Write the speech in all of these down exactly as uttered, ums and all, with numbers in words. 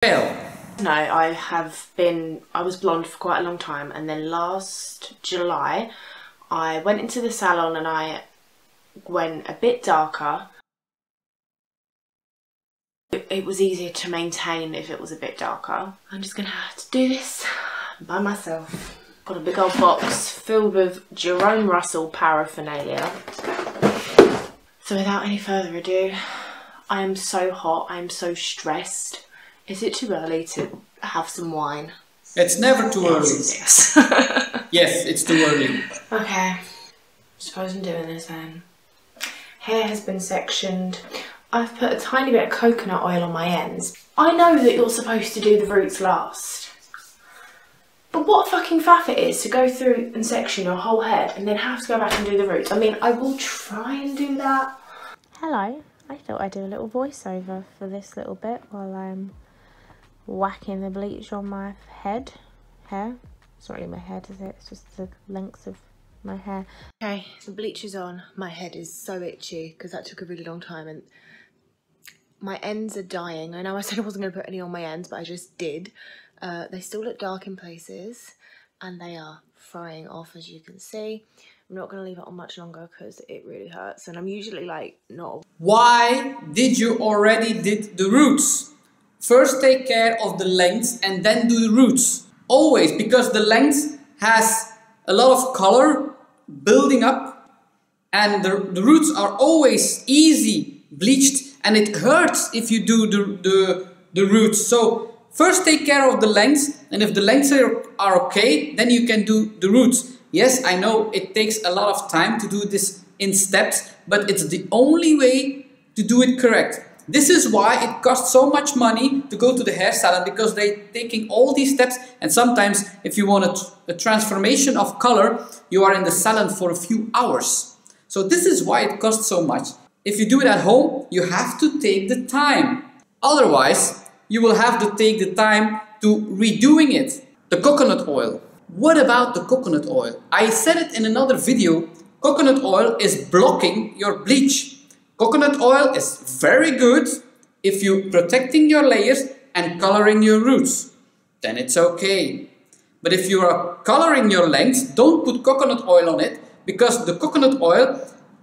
Bill. No, I have been, I was blonde for quite a long time, and then last July I went into the salon and I went a bit darker. It, it was easier to maintain if it was a bit darker. I'm just gonna have to do this by myself. Got a big old box filled with Jerome Russell paraphernalia. So without any further ado, I am so hot, I am so stressed. Is it too early to have some wine? It's never too early. Yes. Yes, it's too early. Okay. Suppose I'm doing this then. Hair has been sectioned. I've put a tiny bit of coconut oil on my ends. I know that you're supposed to do the roots last. But what fucking faff it is to go through and section your whole head and then have to go back and do the roots. I mean, I will try and do that. Hello. I thought I'd do a little voiceover for this little bit while I'm whacking the bleach on my head, hair. It's not really my head, is it? It's just the lengths of my hair. Okay, the bleach is on. My head is so itchy because that took a really long time, and my ends are dying. I know I said I wasn't going to put any on my ends, but I just did. Uh, they still look dark in places and they are frying off, as you can see. I'm not going to leave it on much longer because it really hurts, and I'm usually like, no. Why did you already did the roots? First take care of the length and then do the roots. Always, because the length has a lot of color building up, and the, the roots are always easy bleached, and it hurts if you do the, the, the roots. So first take care of the length, and if the lengths are, are okay, then you can do the roots. Yes, I know it takes a lot of time to do this in steps, but it's the only way to do it correct. This is why it costs so much money to go to the hair salon, because they're taking all these steps, and sometimes if you want a, a transformation of color, you are in the salon for a few hours. So this is why it costs so much. If you do it at home, you have to take the time. Otherwise, you will have to take the time to redoing it. The coconut oil. What about the coconut oil? I said it in another video, coconut oil is blocking your bleach. Coconut oil is very good if you're protecting your layers and coloring your roots. Then it's okay. But if you are coloring your length, don't put coconut oil on it, because the coconut oil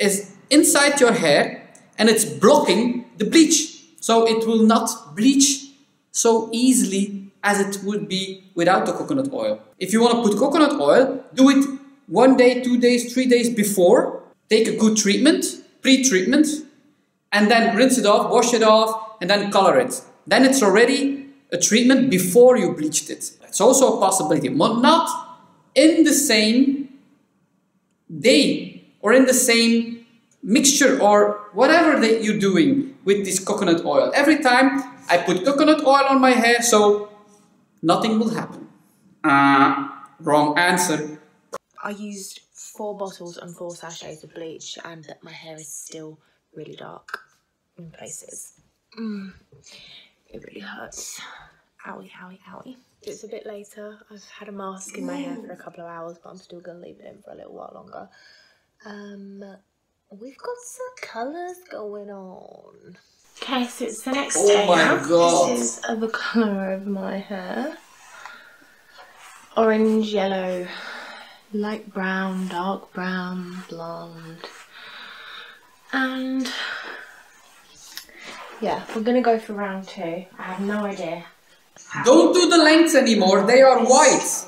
is inside your hair and it's blocking the bleach. So it will not bleach so easily as it would be without the coconut oil. If you want to put coconut oil, do it one day, two days, three days before. Take a good treatment, pre-treatment, and then rinse it off, wash it off, and then color it. Then it's already a treatment before you bleached it. That's also a possibility, but not in the same day or in the same mixture or whatever that you're doing with this coconut oil. Every time I put coconut oil on my hair, so nothing will happen. Uh, wrong answer. I used four bottles and four sachets of bleach, and my hair is still really dark in places. Mm. It really hurts. Owie, owie, owie. It's a bit later. I've had a mask in my hair for a couple of hours, but I'm still going to leave it in for a little while longer. Um, we've got some colours going on. Okay, so it's the next oh day. Oh my god. This is the colour of my hair. Orange, yellow, light brown, dark brown, blonde. And yeah, we're gonna go for round two. I have no idea. Don't do the lengths anymore, they are white.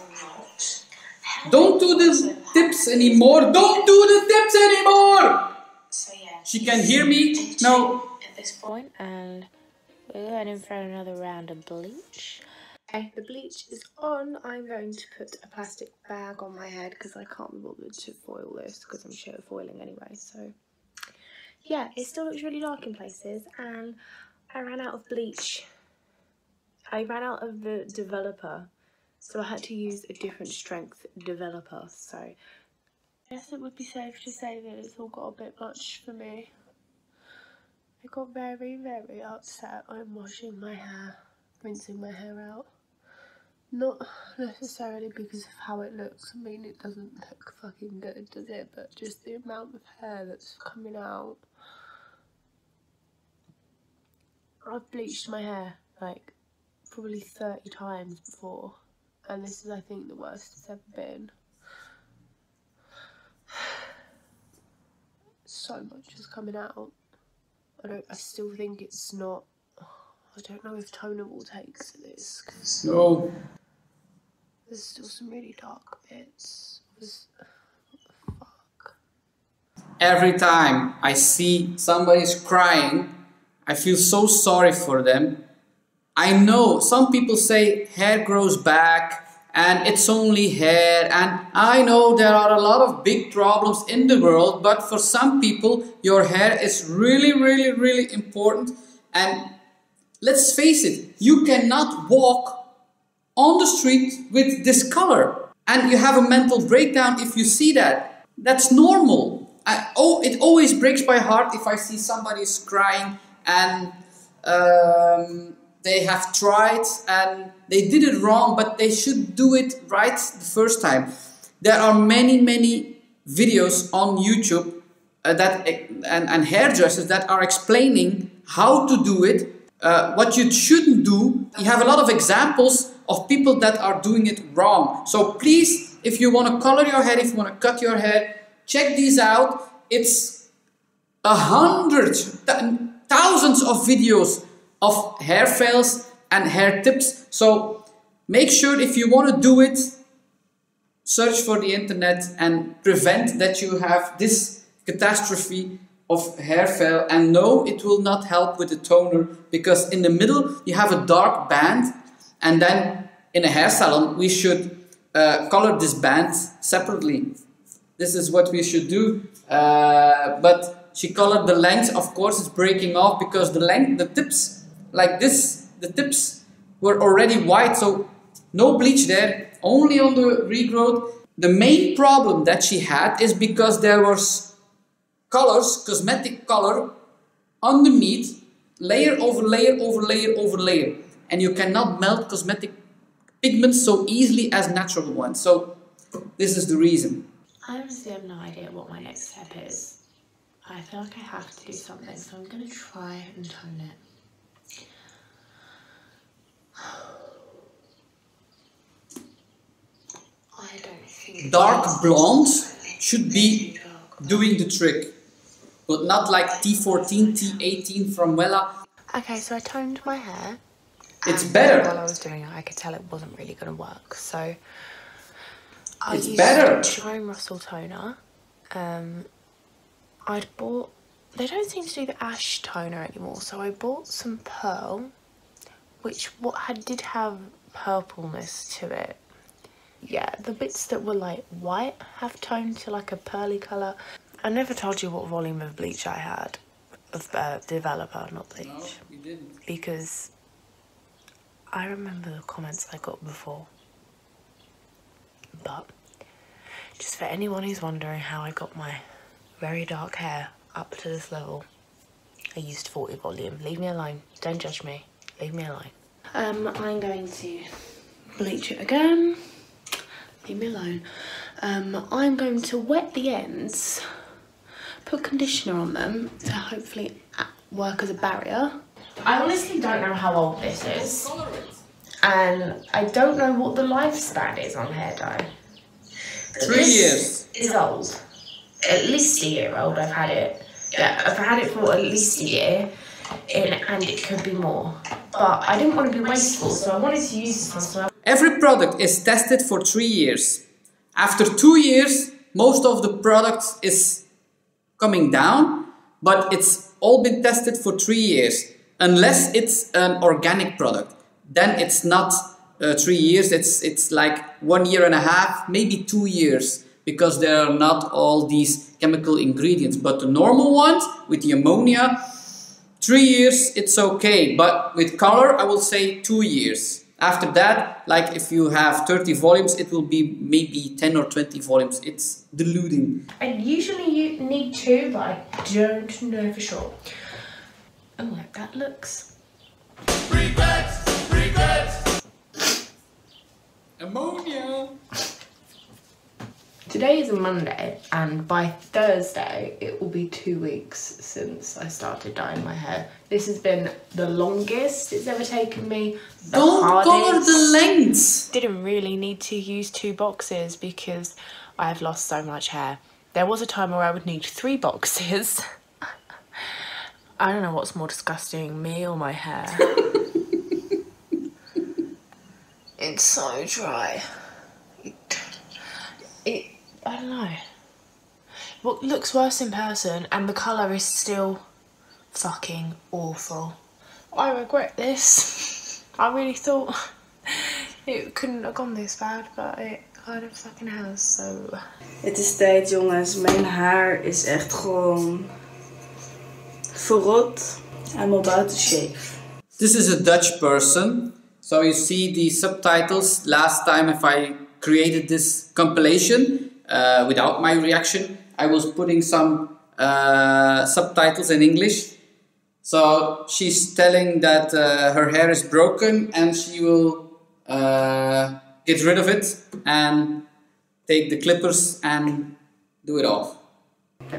Don't do the tips anymore. Don't do the tips anymore! So yeah. She can hear me? No. This point, and we're going in for another round of bleach. Okay, the bleach is on. I'm going to put a plastic bag on my head because I can't be bothered to foil this, because I'm shit at foiling anyway. So yeah, it still looks really dark in places, and I ran out of bleach. I ran out of the developer, so I had to use a different strength developer. So I guess it would be safe to say that it's all got a bit much for me. I got very, very upset. I'm washing my hair, rinsing my hair out. Not necessarily because of how it looks. I mean, it doesn't look fucking good, does it? But just the amount of hair that's coming out. I've bleached my hair, like, probably thirty times before, and this is, I think, the worst it's ever been. So much is coming out. I don't. I still think it's not. I don't know if Toneable takes this, because no. There's still some really dark bits. There's, what the fuck? Every time I see somebody's crying, I feel so sorry for them. I know some people say hair grows back and it's only hair, and I know there are a lot of big problems in the world, but for some people your hair is really, really, really important. And let's face it, you cannot walk on the street with this color, and you have a mental breakdown if you see that. That's normal. I, oh, it always breaks my heart if I see somebody's crying and um, they have tried and they did it wrong, but they should do it right the first time. There are many, many videos on YouTube uh, that and, and hairdressers that are explaining how to do it. Uh, what you shouldn't do. You have a lot of examples of people that are doing it wrong. So please, if you want to color your hair, if you want to cut your hair, check these out. It's a hundred, th thousands of videos of hair fails and hair tips. So make sure, if you want to do it, search for the internet and prevent that you have this catastrophe of hair fail. And no, it will not help with the toner, because in the middle you have a dark band, and then in a hair salon we should uh, color this band separately. This is what we should do. Uh, but she colored the length. Of course it's breaking off, because the length, the tips like this, the tips were already white, so no bleach there, only on the regrowth. The main problem that she had is because there was colors, cosmetic color underneath, layer over layer over layer over layer, and you cannot melt cosmetic pigments so easily as natural ones. So this is the reason. I honestly have no idea what my next step is. I feel like I have to do something, so I'm gonna try and tone it. I don't think dark blonde should be doing the trick, but not like T fourteen, T eighteen from Wella. Okay, so I toned my hair. It's better. While I was doing it, I could tell it wasn't really going to work, so I it's used better. Jerome Russell toner. Um, I'd bought. They don't seem to do the ash toner anymore, so I bought some pearl, which what had did have purpleness to it. Yeah, the bits that were like white have toned to like a pearly colour. I never told you what volume of bleach I had, of uh, developer, not bleach. No, you didn't. Because I remember the comments I got before. But just for anyone who's wondering how I got my very dark hair up to this level, I used forty volume. Leave me alone. Don't judge me. Leave me alone. Um, I'm going to bleach it again. Leave me alone. Um, I'm going to wet the ends, put conditioner on them to hopefully work as a barrier. I honestly don't know how old this is, and I don't know what the lifespan is on hair dye. Three years is old. At least a year old. I've had it. Yeah, I've had it for at least a year, and it could be more. But I didn't want to be wasteful, so I wanted to use this one. So every product is tested for three years. After two years, most of the products is coming down, but it's all been tested for three years. Unless it's an organic product, then it's not uh, three years. It's it's like one year and a half, maybe two years, because there are not all these chemical ingredients. But the normal ones with the ammonia, three years, it's okay. But with color, I will say two years. After that, like if you have thirty volumes, it will be maybe ten or twenty volumes. It's diluting. I usually you need two, but I don't know for sure. Oh, like that looks. Regrets! Regrets! Ammonia! Today is a Monday, and by Thursday it will be two weeks since I started dyeing my hair. This has been the longest it's ever taken me. The oh hardest. God, the lengths! Didn't really need to use two boxes because I have lost so much hair. There was a time where I would need three boxes. I don't know what's more disgusting, me or my hair. It's so dry. It, I don't know. What looks worse in person, and the colour is still fucking awful. I regret this. I really thought it couldn't have gone this bad, but it kind of fucking has, so. Het is tijd, jongens. Mijn haar is echt gewoon verrot. I'm about to shave. This is a Dutch person. So you see the subtitles last time if I created this compilation uh, without my reaction. I was putting some uh, subtitles in English. So she's telling that uh, her hair is broken and she will uh, get rid of it and take the clippers and do it off.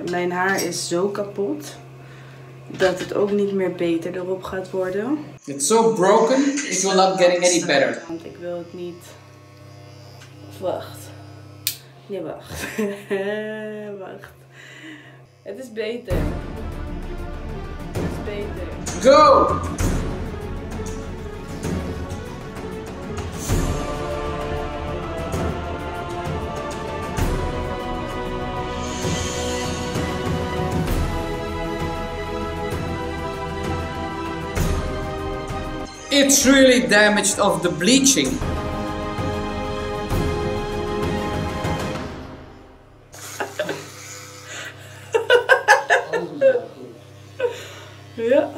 Mijn haar is zo kapot dat het ook niet meer beter erop gaat worden. It's so broken, it will not get any better. Want ik wil het niet. Wacht. Nee, wacht. Wacht. Het is beter. Het is beter. Go! It's really damaged of the bleaching. Yeah.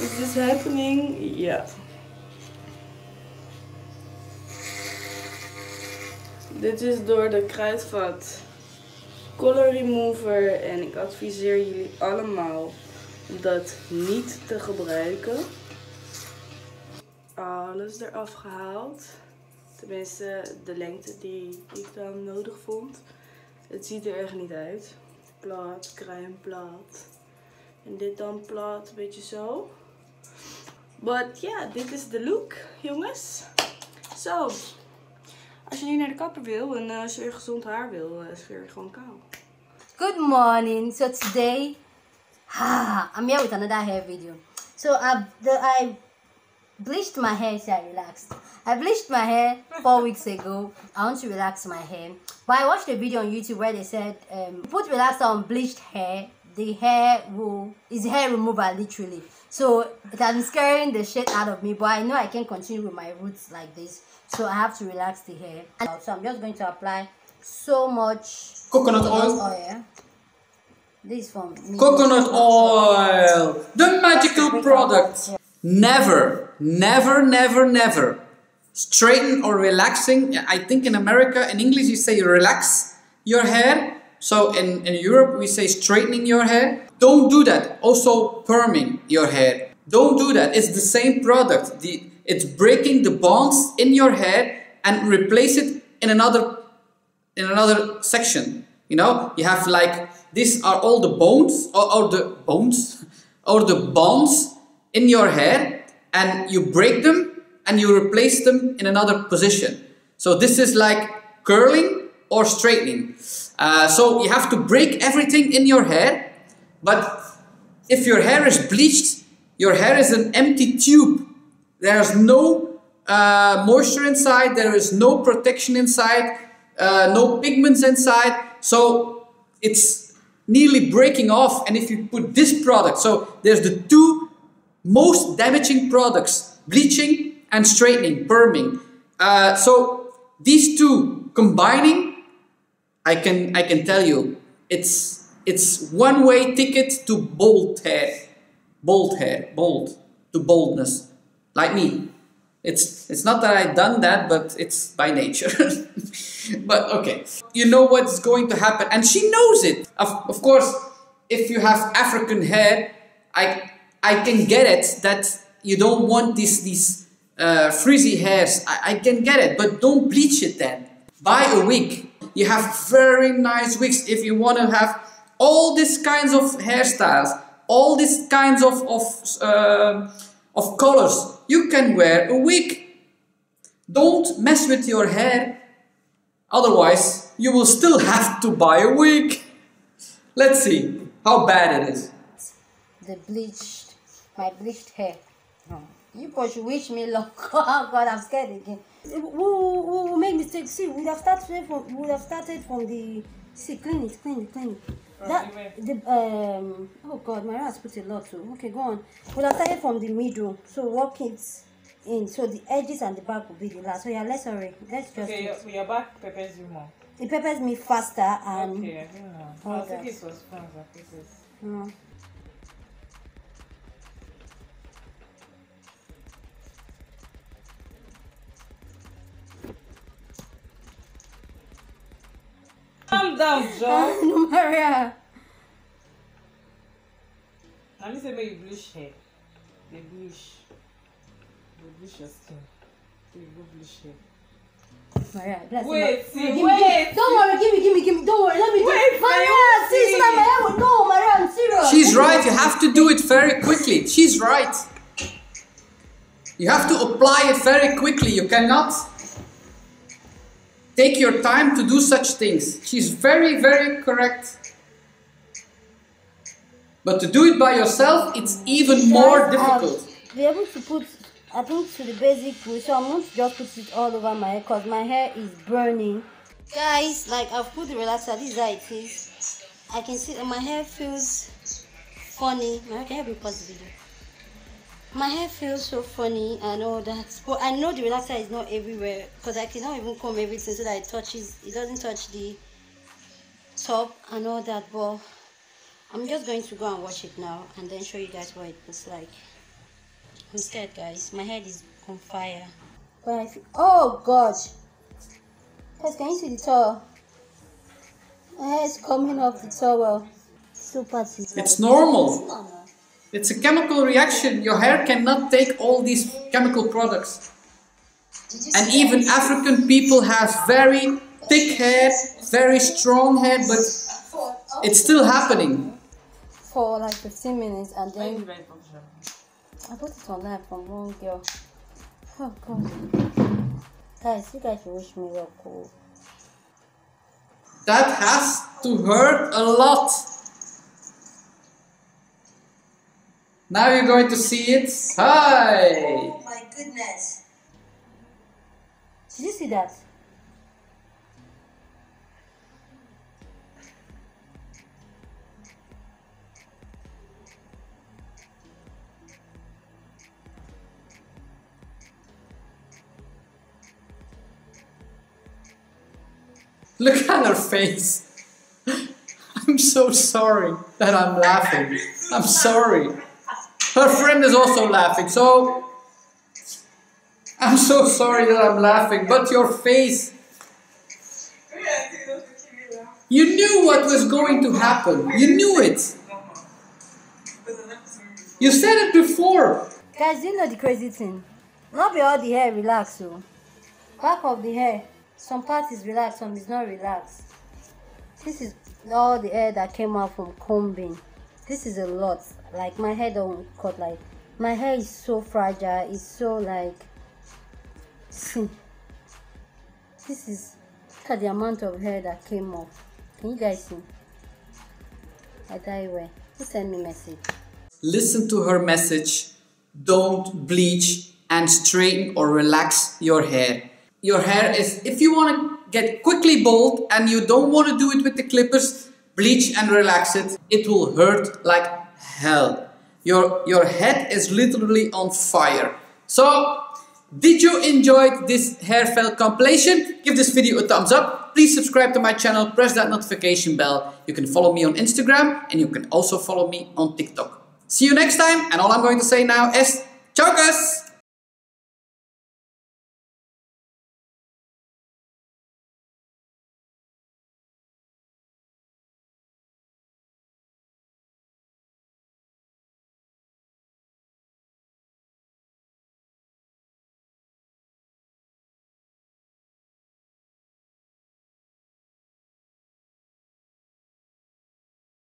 Is this happening? Yeah. Dit is door de Kruidvat Color Remover en ik adviseer jullie allemaal dat niet te gebruiken. Alles eraf gehaald. Tenminste de lengte die ik dan nodig vond. Het ziet er echt niet uit. Plat, kruin, plat. En dit dan plat, een beetje zo. But yeah, dit is de look, jongens. Zo, so, als je nu naar de kapper wil en uh, als je gezond haar wil, uh, scheer je gewoon kaal. Good morning. So today, ah, I'm here with another hair video. So I, the, I bleached my hair, so I relaxed. I bleached my hair four weeks ago. I want to relax my hair. But I watched a video on YouTube where they said, um, put relaxer on bleached hair. The hair will is hair remover literally, so it has been scaring the shit out of me. But I know I can continue with my roots like this, so I have to relax the hair. And so I'm just going to apply so much coconut, coconut oil. oil. This is from me. Coconut oil, the magical product. Never, never, never, never straighten or relaxing. I think in America, in English, you say relax your hair. So in, in Europe, we say straightening your hair. Don't do that. Also perming your hair. Don't do that. It's the same product. The, it's breaking the bonds in your hair and replace it in another, in another section. You know, you have like, these are all the bones or, or the bones or the bonds in your hair, and you break them and you replace them in another position. So this is like curling or straightening. Uh, so you have to break everything in your hair, but if your hair is bleached, your hair is an empty tube. There's no uh, moisture inside, there is no protection inside, uh, no pigments inside, so it's nearly breaking off. And if you put this product, so there's the two most damaging products, bleaching and straightening, perming. Uh, so these two combining, I can I can tell you, it's it's one way ticket to bald hair, bald hair, bald to baldness, like me. It's it's not that I've done that, but it's by nature. But okay, you know what's going to happen, and she knows it. Of of course, if you have African hair, I I can get it that you don't want these these uh, frizzy hairs. I, I can get it, but don't bleach it then. Buy a wig. you have very nice wigs. If you want to have all these kinds of hairstyles, all these kinds of, of, uh, of colors, you can wear a wig. Don't mess with your hair, otherwise you will still have to buy a wig. Let's see how bad it is. The bleached, my bleached hair. Oh. You guys wish me luck. Oh God, I'm scared again. We will make mistakes. See, we would have started from, we would have started from the, see, clean it, clean it, clean it. That, the, um, oh God, my hands put a lot too. Okay, go on. We'll have started from the middle, so work it in. So the edges and the back will be the last. So yeah, let's hurry. Let's just. Okay, your, your back peppers you more. It peppers me faster and. Okay, I don't know. Oh, I think it was fun, but this is. Mm. Calm down, John. Maria. Now listen, make you blush hair. They blush. They blush your skin. They go blush hair. Maria, bless me. Wait, see, wait. wait. Don't worry, give me, give me, give me. Don't worry, let me do it. Maria, see, so that my hair will go. Maria, I'm serious. She's right. You have to do it very quickly. She's right. You have to apply it very quickly. You cannot. Take your time to do such things. She's very, very correct. But to do it by yourself, it's even more difficult. Be able to put, I think, to the basic way. So I'm going to just put it all over my hair because my hair is burning. Guys, like I've put the relaxer. This is how it is. I can see that my hair feels funny. My hair will pause the video. My hair feels so funny and all that, but I know the relaxer is not everywhere because I cannot even comb everything so that it touches, it doesn't touch the top and all that. But I'm just going to go and wash it now and then show you guys what it looks like. I'm scared, guys. My head is on fire. But I feel, oh gosh, guys, can you see the towel? My hair is coming off the towel. Super. It's normal. It's a chemical reaction. Your hair cannot take all these chemical products. And even African people have very thick hair, very strong hair, but it's still happening. For like fifteen minutes and then... I put it online from one girl. Oh God. Guys, you guys wish me real cool. That has to hurt a lot. Now you're going to see it. Hi! Oh my goodness! Did you see that? Look at her face. I'm so sorry that I'm laughing. I'm sorry. Her friend is also laughing, so I'm so sorry that I'm laughing, but your face, you knew what was going to happen, you knew it, you said it before. Guys, you know the crazy thing, not be all the hair relaxed, so back of the hair, some part is relaxed, some is not relaxed. This is all the hair that came out from combing. This is a lot. Like my hair don't cut, like my hair is so fragile, it's so like, see, this is, look at the amount of hair that came off. Can you guys see? I die where? Who sent me message? Listen to her message. Don't bleach and straighten or relax your hair. Your hair is, if you want to get quickly bald and you don't want to do it with the clippers, bleach and relax it. It will hurt like hell. Your, your head is literally on fire. So, did you enjoy this hairstyle compilation? Give this video a thumbs up. Please subscribe to my channel. Press that notification bell. You can follow me on Instagram and you can also follow me on TikTok. See you next time. And all I'm going to say now is, ciao guys!